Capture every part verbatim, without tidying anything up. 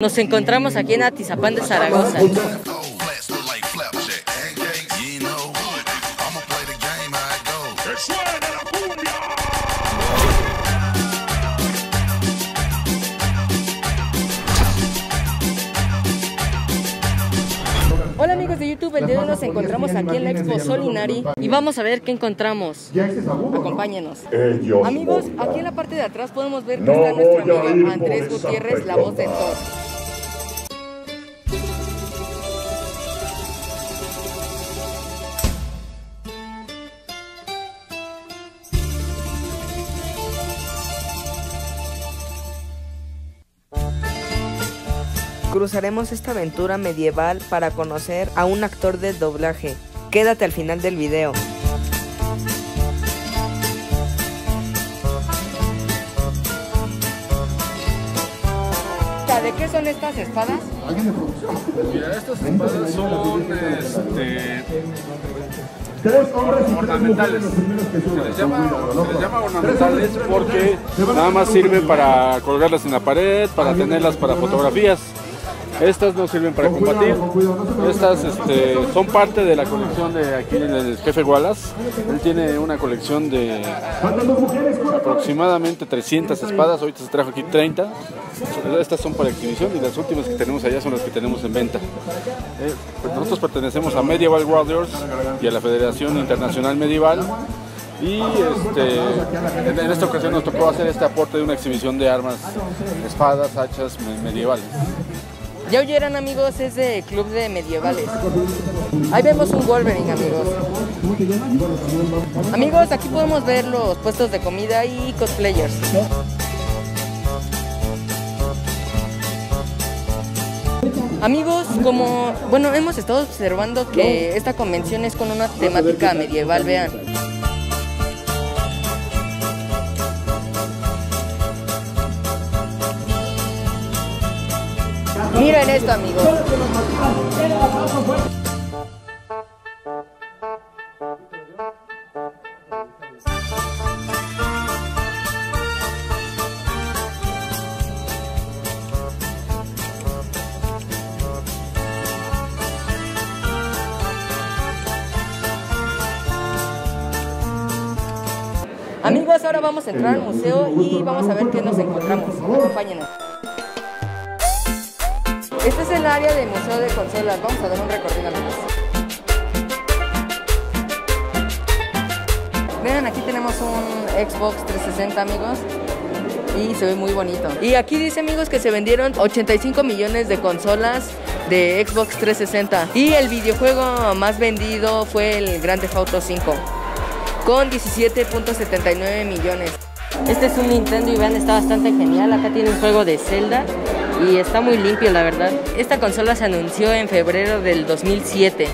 Nos encontramos aquí en Atizapán de Zaragoza. Hola amigos de YouTube, el día de hoy nos encontramos aquí en la Expo Solinari y vamos a ver qué encontramos. Acompáñenos. Amigos, aquí en la parte de atrás podemos ver que está nuestro amigo Andrés Gutiérrez, la voz de Thor. Cruzaremos esta aventura medieval para conocer a un actor de doblaje. Quédate al final del video. ¿De qué son estas espadas? ¿Alguien de producción? Mira, estas espadas son este, tres hombres ornamentales. Se les llama, se les llama ornamentales porque nada más sirven para colgarlas en la pared, para tenerlas para fotografías. Estas no sirven para combatir, estas este, son parte de la colección de aquí del jefe Wallace. Él tiene una colección de aproximadamente trescientas espadas, ahorita se trajo aquí treinta. Estas son para exhibición y las últimas que tenemos allá son las que tenemos en venta. Eh, pues nosotros pertenecemos a Medieval Warriors y a la Federación Internacional Medieval. Y este, en esta ocasión nos tocó hacer este aporte de una exhibición de armas, espadas, hachas medievales. Ya oyeron amigos, es de club de medievales. Ahí vemos un Wolverine amigos. Amigos, aquí podemos ver los puestos de comida y cosplayers. Amigos, como bueno hemos estado observando que esta convención es con una temática medieval, vean. Miren esto, amigos. Amigos, ahora vamos a entrar al museo y vamos a ver qué nos encontramos. Acompáñenos. Este es el área del Museo de Consolas, vamos a dar un recorrido amigos. Vean, aquí tenemos un Xbox trescientos sesenta amigos y se ve muy bonito. Y aquí dice amigos que se vendieron ochenta y cinco millones de consolas de Xbox trescientos sesenta. Y el videojuego más vendido fue el Grand Theft Auto cinco con diecisiete punto setenta y nueve millones. Este es un Nintendo y vean, está bastante genial, acá tiene un juego de Zelda. Y está muy limpio la verdad. Esta consola se anunció en febrero del dos mil siete.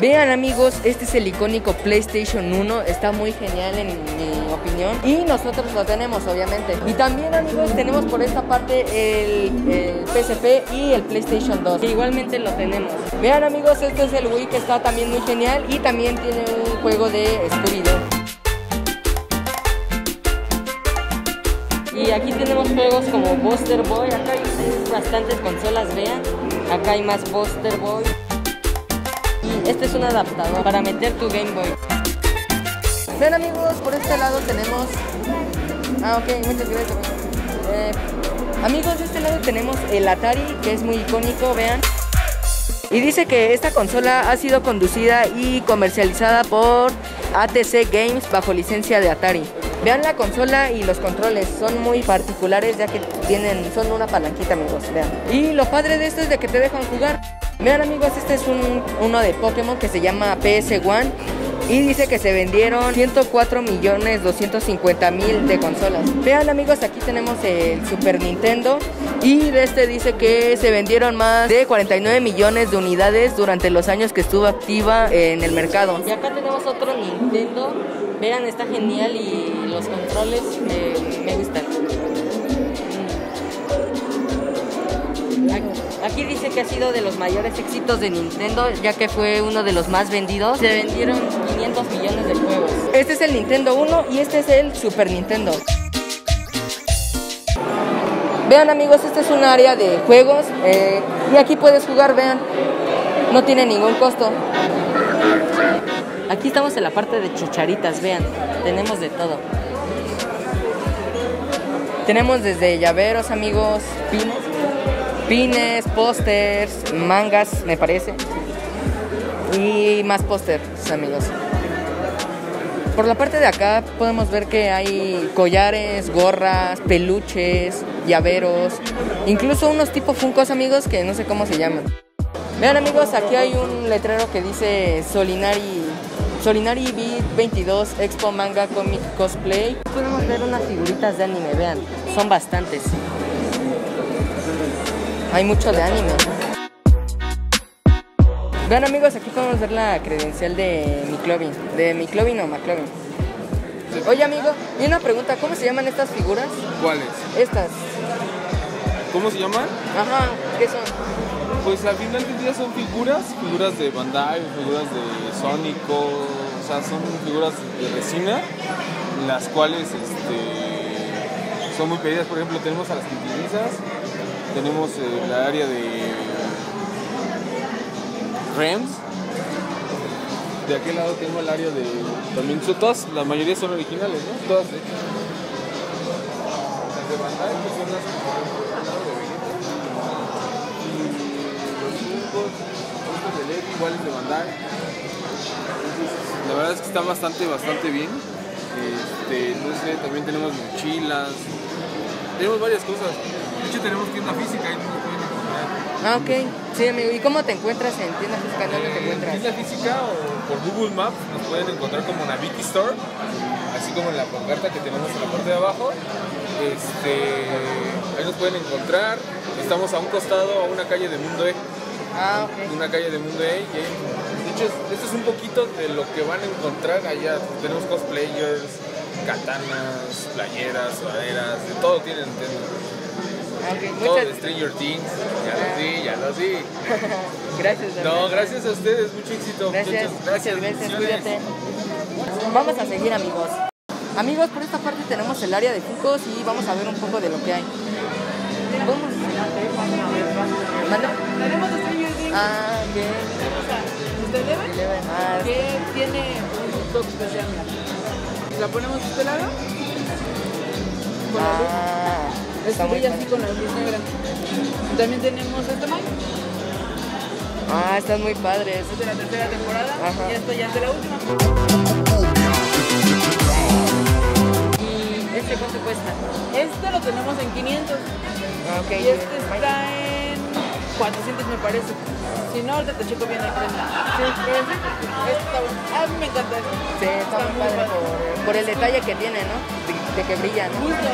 Vean amigos, este es el icónico PlayStation uno. Está muy genial en mi opinión. Y nosotros lo tenemos obviamente. Y también amigos tenemos por esta parte el, el P S P y el PlayStation dos. Igualmente lo tenemos. Vean amigos, este es el Wii que está también muy genial. Y también tiene un juego de Scooby-Doo. Y aquí tenemos juegos como Buster Boy, acá hay bastantes consolas, vean, acá hay más Buster Boy. Y este es un adaptador para meter tu Game Boy. Vean amigos, por este lado tenemos... Ah, ok, muchas gracias. Eh, amigos, de este lado tenemos el Atari, que es muy icónico, vean. Y dice que esta consola ha sido conducida y comercializada por A T C Games bajo licencia de Atari. Vean la consola y los controles, son muy particulares ya que tienen, son una palanquita amigos, vean. Y lo padre de esto es de que te dejan jugar. Vean amigos, este es un, uno de Pokémon que se llama P S uno y dice que se vendieron ciento cuatro millones doscientos cincuenta mil de consolas. Vean amigos, aquí tenemos el Super Nintendo y de este dice que se vendieron más de cuarenta y nueve millones de unidades durante los años que estuvo activa en el mercado. Y acá tenemos otro Nintendo, vean, está genial y... los controles eh, me gustan. Aquí dice que ha sido de los mayores éxitos de Nintendo, ya que fue uno de los más vendidos. Se vendieron quinientos millones de juegos. Este es el Nintendo uno y este es el Super Nintendo. Vean amigos, este es un área de juegos eh, y aquí puedes jugar, vean. No tiene ningún costo. Aquí estamos en la parte de chicharitas, vean. Tenemos de todo. Tenemos desde llaveros, amigos, pines, pines, pósters, mangas, me parece. Y más pósters, amigos. Por la parte de acá podemos ver que hay collares, gorras, peluches, llaveros, incluso unos tipo Funkos, amigos, que no sé cómo se llaman. Vean amigos, aquí hay un letrero que dice Solinari, Solinari Beat veintidós Expo Manga Comic Cosplay. Podemos ver unas figuritas de anime, vean, son bastantes. Hay mucho de anime. Vean amigos, aquí podemos ver la credencial de McLovin, de McLovin o McLovin. Oye amigo, y una pregunta, ¿cómo se llaman estas figuras? ¿Cuáles? Estas. ¿Cómo se llaman? Ajá, ¿qué son? Pues al final del día son figuras, figuras de Bandai, figuras de Sonic, o sea, son figuras de resina, las cuales este, son muy pedidas. Por ejemplo, tenemos a las quintilizas, tenemos eh, la área de... Rams. De aquel lado tengo el área de... También son todas, la mayoría son originales, ¿no? Todas hechas. Las de Bandai, que son las de L E D, iguales de Bandai. La verdad es que está bastante, bastante bien. Este, no sé, también tenemos mochilas. Tenemos varias cosas. De hecho tenemos tienda física ahí. Ah, ok. Sí, amigo. ¿Y cómo te encuentras en tienda física? ¿Dónde eh, te encuentras? En tienda física o por Google Maps nos pueden encontrar como Naviki Store, así como en la pancarta que tenemos en la parte de abajo. Este, ahí nos pueden encontrar. Estamos a un costado, a una calle de Mundo E. Ah, ok. Una calle de Mundo E. De hecho, esto es un poquito de lo que van a encontrar allá. Tenemos cosplayers, katanas, playeras, sudaderas, de todo tienen Nintendo. Okay, todo muchas... de Stranger Things, ya lo di, ya lo di. Gracias. Doctor. No, gracias a ustedes, mucho éxito. Gracias, muchas gracias, gracias, cuídate. Vamos a seguir amigos. Amigos, por esta parte tenemos el área de Funkos y vamos a ver un poco de lo que hay. Vamos. Tenemos a Stranger Things. Ah, bien. ¿Usted le va? Que tiene un toque especial. ¿La ponemos de este lado? Ah. Es que brilla así con la luz negra. También tenemos este mic. Ah, están muy padres. Es de la tercera temporada. Ajá. Y esto ya es de la última. ¿Y este cuánto cuesta? Este lo tenemos en quinientos. Okay. Y este está en cuatrocientos me parece. Si no, ahorita te checo bien el precio. Sí, pero este, este está bueno. A mí me encanta este. Sí, está, está muy padre. Por, por el detalle que tiene, ¿no? De que brilla, ¿no? Justo.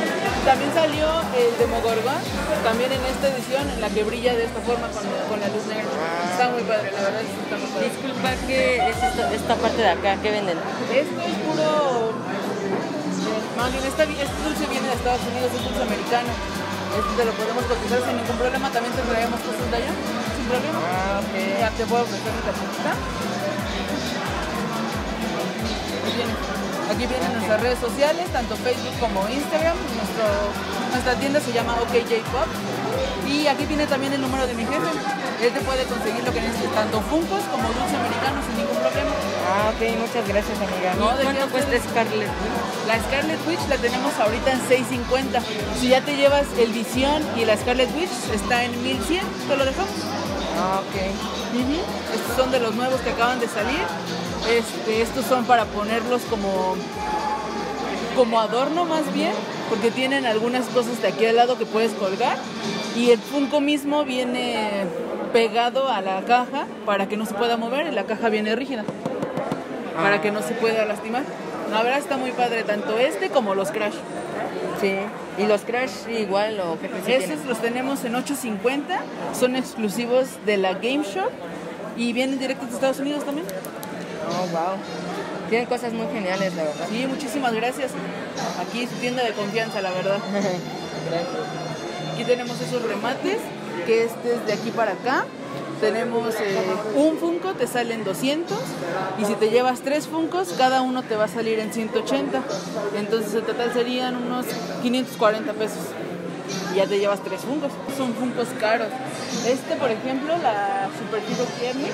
También salió el Demogorgon, también en esta edición, en la que brilla de esta forma con, con la luz negra. Ah. Está muy padre, la verdad, está muy padre. Disculpa, ¿qué es esta, esta parte de acá? ¿Qué venden? Esto es puro... Más bien, este, este dulce viene de Estados Unidos, es dulce americano. Este te lo podemos cotizar sin ningún problema, también te traemos cosas de allá, sin problema. Ah, ok. Ya te puedo ofrecer mi tarjetita. Muy bien. Aquí vienen nuestras redes sociales, tanto Facebook como Instagram. Nuestro, nuestra tienda se llama O K J Pop. Y aquí viene también el número de mi jefe. Él te puede conseguir lo que necesites, tanto Funkos como dulce americano, sin ningún problema. Ah, ok, muchas gracias, amiga. ¿No? ¿Cuánto cuesta Scarlet Witch? La Scarlet Witch la tenemos ahorita en seis cincuenta. Si ya te llevas el Visión y la Scarlet Witch, está en mil cien. ¿Te lo dejamos? Ah, ok. Uh-huh. Estos son de los nuevos que acaban de salir. Este, estos son para ponerlos como, como adorno más bien, porque tienen algunas cosas de aquí al lado que puedes colgar y el Funko mismo viene pegado a la caja para que no se pueda mover, la caja viene rígida, para que no se pueda lastimar. La verdad está muy padre, tanto este como los Crash. Sí, y los Crash igual o qué precio. Esos tienen? Los tenemos en ocho cincuenta, son exclusivos de la Game Shop y vienen directos de Estados Unidos también. Oh, wow. Tienen cosas muy geniales, la verdad. Sí, muchísimas gracias. Aquí es tienda de confianza, la verdad. Gracias. Aquí tenemos esos remates, que este es de aquí para acá. Tenemos eh, un Funko, te salen doscientos. Y si te llevas tres Funkos, cada uno te va a salir en ciento ochenta. Entonces, el total serían unos quinientos cuarenta pesos. y ya te llevas tres Funkos. Son Funkos caros. Este, por ejemplo, la Super Hero Emi,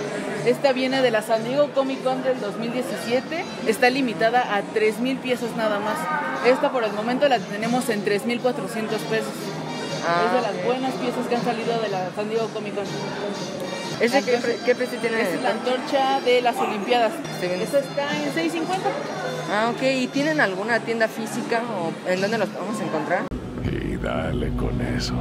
esta viene de la San Diego Comic Con del dos mil diecisiete. Está limitada a tres mil piezas nada más. Esta por el momento la tenemos en tres mil cuatrocientos pesos. Ah, es de las okay. buenas piezas que han salido de la San Diego Comic Con. ¿Ese Entonces, qué, pre qué precio tiene? Es la antorcha de las Olimpiadas. Esa está en seis cincuenta. Ah, ok. ¿Y tienen alguna tienda física o en dónde los vamos a encontrar? Y dale con eso.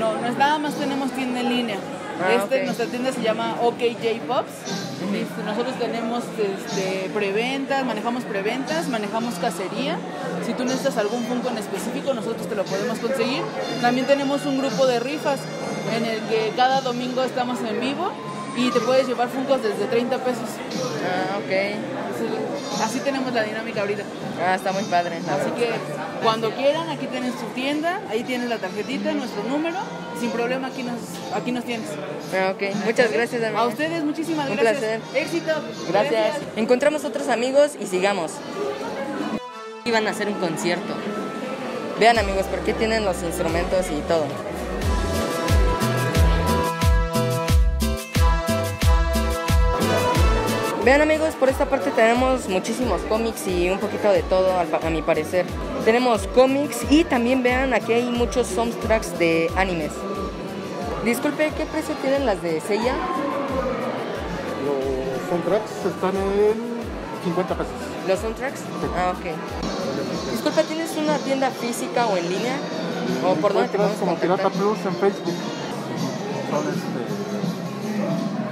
No, no es nada más, tenemos tienda en línea. Ah, este, okay. Nuestra tienda se llama O K J Pops. Uh-huh. Nosotros tenemos este, preventas, manejamos preventas, manejamos cacería. Si tú necesitas algún Funko en específico, nosotros te lo podemos conseguir. También tenemos un grupo de rifas en el que cada domingo estamos en vivo y te puedes llevar Funkos desde treinta pesos. Ah, ok. Así tenemos la dinámica ahorita. Ah, está muy padre. Así que cuando quieran, aquí tienen su tienda, ahí tienes la tarjetita, nuestro número. Sin problema, aquí nos, aquí nos tienes. Ah, ok. Muchas gracias, amiga. A ustedes, muchísimas Un gracias. Un placer. Éxito. Gracias. gracias. Encontramos otros amigos y sigamos. Iban a hacer un concierto. Vean, amigos, porque tienen los instrumentos y todo. Vean, amigos, por esta parte tenemos muchísimos cómics y un poquito de todo, a mi parecer. Tenemos cómics y también vean, aquí hay muchos soundtracks de animes. Disculpe, ¿qué precio tienen las de Seiya? Los soundtracks están en cincuenta pesos. ¿Los soundtracks? Sí. Ah, ok. Disculpe, ¿tienes una tienda física o en línea? ¿O por dónde te podemos contactar? Pirata Plus en Facebook. Son este...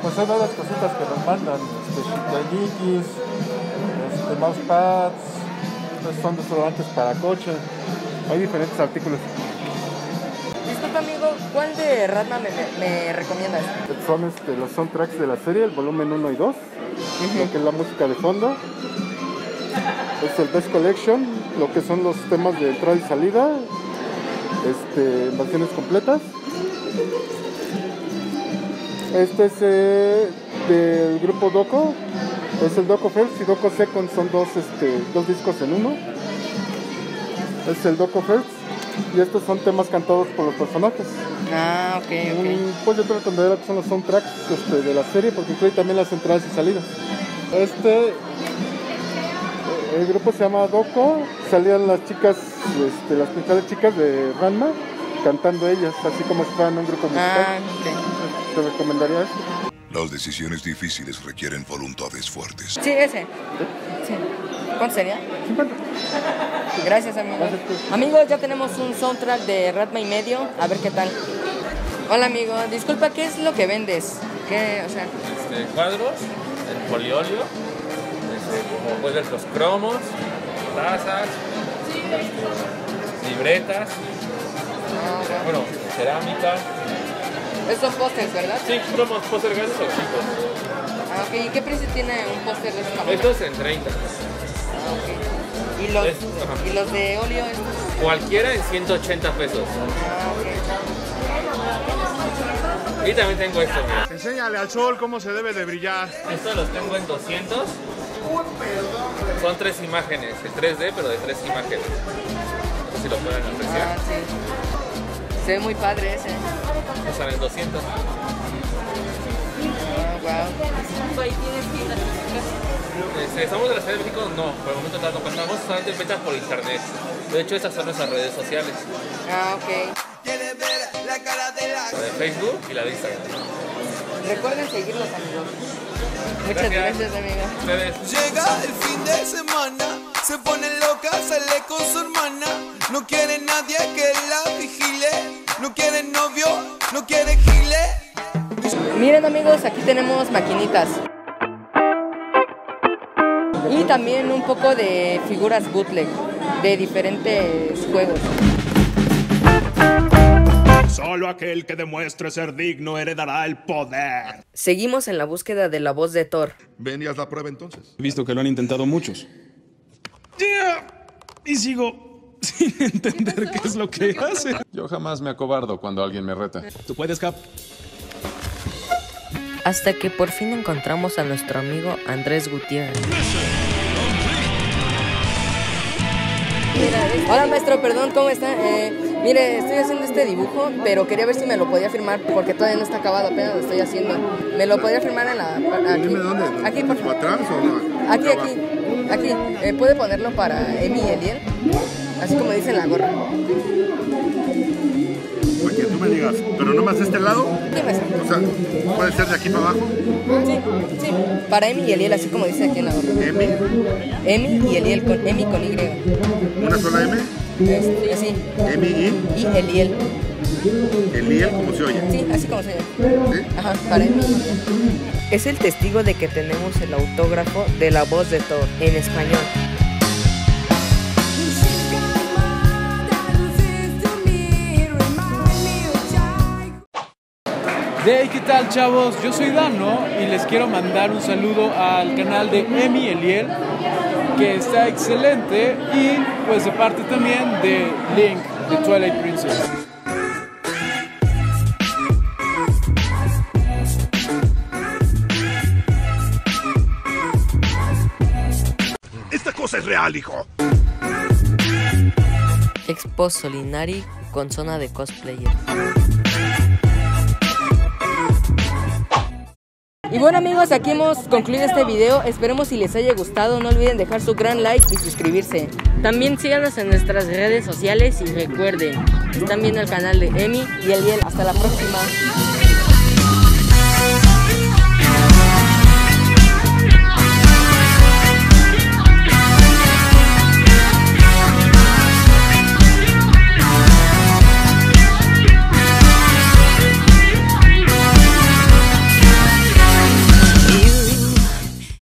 Pues hay varias cositas que nos mandan, este, shitayikis, este, mousepads, estos son desodorantes para coche, hay diferentes artículos. Disculpa, amigo, ¿cuál de Ranma me, me recomiendas? Son este, los soundtracks de la serie, el volumen uno y dos, uh-huh. Lo que es la música de fondo, es el Best Collection, lo que son los temas de entrada y salida, este, versiones completas. Este es eh, del grupo Doco, es el Doco First y Doco Second, son dos, este, dos discos en uno. Es el Doco First y estos son temas cantados por los personajes. Ah, ok, ok. Um, pues yo te recomendaría que son los soundtracks este, de la serie porque incluye también las entradas y salidas. Este, el grupo se llama Doco, salían las chicas, este, las principales chicas de Ranma cantando ellas, así como si fueran un grupo musical. Ah, ok. ¿Te recomendarías? Las decisiones difíciles requieren voluntades fuertes. Sí, ese. ¿Eh? Sí. ¿Cuánto sería? cincuenta. Gracias, amigo. Gracias, amigos, ya tenemos un soundtrack de Ranma y medio. A ver qué tal. Hola, amigo. Disculpa, ¿qué es lo que vendes? ¿Qué, o sea? Este, cuadros, el poliolio, como puedes ver los cromos, tazas, este, libretas, ah, okay. Bueno, cerámica. Estos pósters, ¿verdad? Sí, cromos, pósters grandes o chicos. Ah, ok. ¿Y qué precio tiene un póster de estos? Estos en treinta. Ah, ok. ¿Y los, es, ¿y los de óleo? Estos? Cualquiera en ciento ochenta pesos. Ah, ok. Y también tengo estos. Enséñale al sol cómo se debe de brillar. Estos los tengo en doscientos. Son tres imágenes, en tres D, pero de tres imágenes. No sé si lo pueden apreciar. Ah, sí. Se ve muy padre ese. O sea, en doscientos. Ah, wow. Ahí tienes tiendas físicas. ¿Estamos de la Ciudad de México? No, por el momento no las compramos, solamente fechas por internet. De hecho, esas son nuestras redes sociales. Ah, ok. ¿Quieres ver la cara de la... la de Facebook y la de Instagram? Recuerden seguirlos, amigos. Muchas gracias, amigos. Llega el fin de semana, se pone loca, sale con su hermana. No quiere nadie que la vigile, no quiere novio, no quiere gile. Miren, amigos, aquí tenemos maquinitas. Y también un poco de figuras bootleg, de diferentes juegos. Solo aquel que demuestre ser digno heredará el poder. Seguimos en la búsqueda de la voz de Thor. Ven y haz la prueba entonces. He visto que lo han intentado muchos. Yeah. Y sigo... sin entender qué es lo que hace. Yo jamás me acobardo cuando alguien me reta. Tú puedes, Cap. Hasta que por fin encontramos a nuestro amigo Andrés Gutiérrez. Hola, maestro, perdón, ¿cómo está? Eh, mire, estoy haciendo este dibujo, pero quería ver si me lo podía firmar, porque todavía no está acabado, apenas lo estoy haciendo. ¿Me lo podría firmar en la... aquí? ¿Dónde? Aquí, por favor. ¿Atrás o no? Aquí, aquí, aquí. Eh, ¿Puede ponerlo para Emy y Eliel? Así como dice en la gorra. Oye, tú me digas, ¿pero nomás de este lado? Sí, me sale. O sea, ¿puede ser de aquí para abajo? Sí, sí. Para Emy y Eliel, así como dice aquí en la gorra. ¿Emy? Emy y Eliel, con Emy con Y. ¿Una sola M? Este, sí. ¿Emy y? Y Eliel. ¿Eliel como se oye? Sí, así como se oye. ¿Sí? Ajá, para Emy. Es el testigo de que tenemos el autógrafo de la voz de Thor en español. Hey, ¿qué tal, chavos? Yo soy Dano y les quiero mandar un saludo al canal de Emy y Eliel, que está excelente, y pues de parte también de Link de Twilight Princess. Esta cosa es real, hijo. Expo Solinari con zona de cosplayers. Y bueno, amigos, aquí hemos concluido este video. Esperemos si les haya gustado. No olviden dejar su gran like y suscribirse. También síganos en nuestras redes sociales y recuerden, están viendo el canal de Emy y Eliel. Hasta la próxima.